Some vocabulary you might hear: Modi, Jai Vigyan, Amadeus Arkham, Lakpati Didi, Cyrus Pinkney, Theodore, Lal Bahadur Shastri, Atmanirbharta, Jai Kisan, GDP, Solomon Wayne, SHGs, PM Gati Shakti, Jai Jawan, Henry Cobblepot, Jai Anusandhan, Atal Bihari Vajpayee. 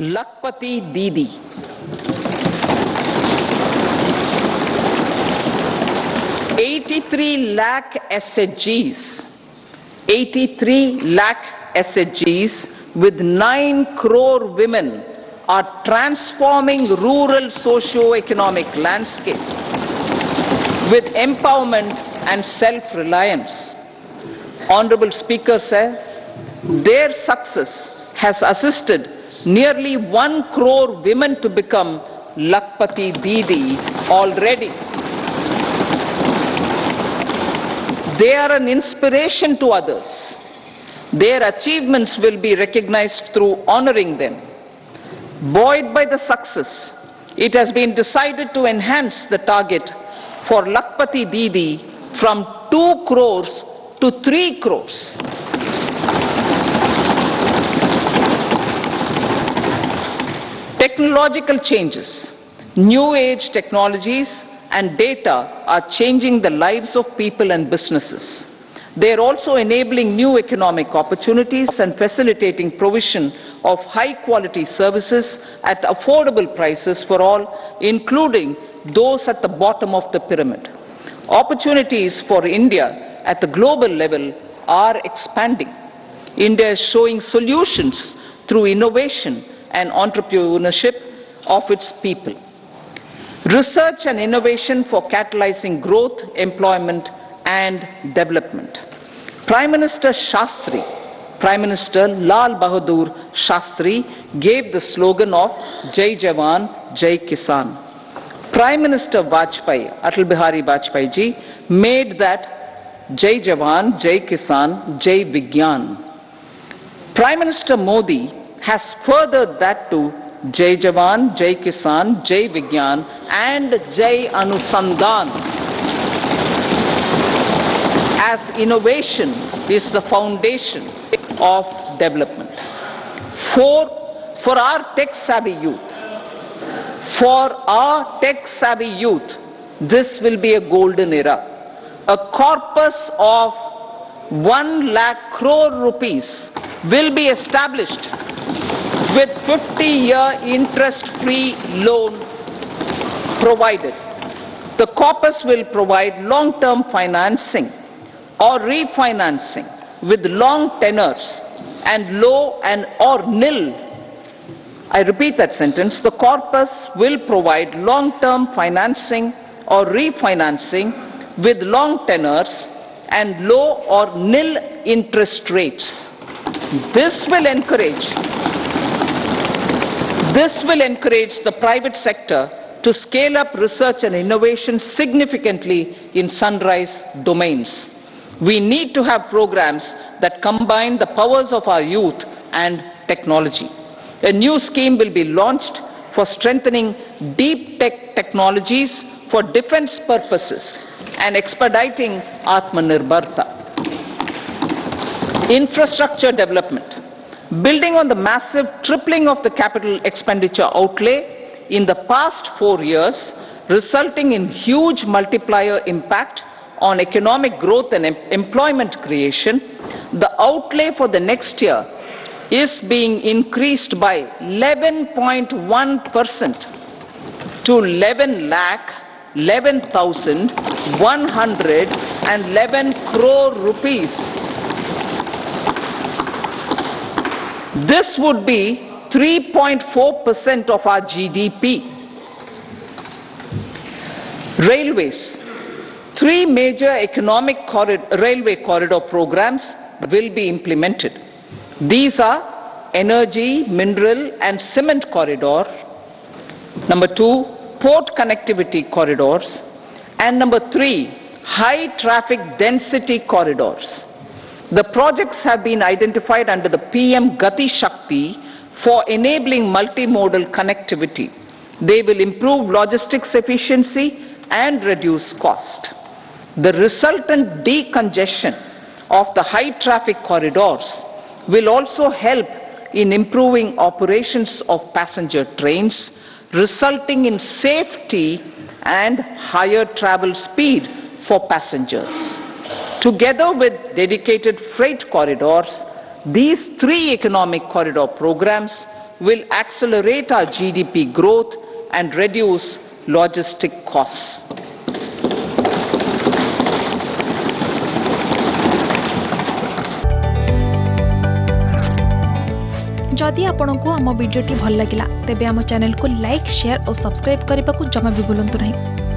Lakpati Didi. (83 lakh SHGs with 9 crore women are transforming rural socio-economic landscape with empowerment and self-reliance. Honorable Speaker, sir, their success has assisted nearly 1 crore women to become Lakpati Didi already. They are an inspiration to others. Their achievements will be recognized through honoring them. Buoyed by the success, it has been decided to enhance the target for Lakpati Didi from 2 crores to 3 crores. Technological changes, new age technologies and data are changing the lives of people and businesses. They are also enabling new economic opportunities and facilitating provision of high-quality services at affordable prices for all, including those at the bottom of the pyramid. Opportunities for India at the global level are expanding. India is showing solutions through innovation and entrepreneurship of its people. Research and innovation for catalyzing growth, employment, and development. Prime Minister Shastri, Prime Minister Lal Bahadur Shastri gave the slogan of Jai Jawan, Jai Kisan. Prime Minister Vajpayee, Atal Bihari Vajpayee ji, made that Jai Jawan, Jai Kisan, Jai Vigyan. Prime Minister Modi has furthered that to Jai Jawan, Jai Kisan, Jai Vigyan and Jai Anusandhan, as innovation is the foundation of development. For our tech-savvy youth, this will be a golden era. A corpus of 1 lakh crore rupees will be established with 50-year interest-free loan provided. The corpus will provide long-term financing or refinancing with long tenors and low and or nil. I repeat that sentence. The corpus will provide long-term financing or refinancing with long tenors and low or nil interest rates. This will encourage the private sector to scale up research and innovation significantly in sunrise domains. We need to have programs that combine the powers of our youth and technology. A new scheme will be launched for strengthening deep tech technologies for defense purposes and expediting Atmanirbharta. Infrastructure development. Building on the massive tripling of the capital expenditure outlay in the past 4 years, resulting in huge multiplier impact on economic growth and employment creation, the outlay for the next year is being increased by 11.1% to 11,111 crore rupees. This would be 3.4% of our GDP. Railways. 3 major economic railway corridor programs will be implemented. These are energy, mineral and cement corridor, number 2, port connectivity corridors, and number 3, high traffic density corridors. The projects have been identified under the PM Gati Shakti for enabling multimodal connectivity. They will improve logistics efficiency and reduce cost. The resultant decongestion of the high traffic corridors will also help in improving operations of passenger trains, resulting in safety and higher travel speed for passengers. Together with dedicated freight corridors, these 3 economic corridor programs will accelerate our GDP growth and reduce logistic costs. जदि आपंक आम भिडी भल लगा तेब आम channel को like, share और subscribe करने को जमा भी भूलु नहीं।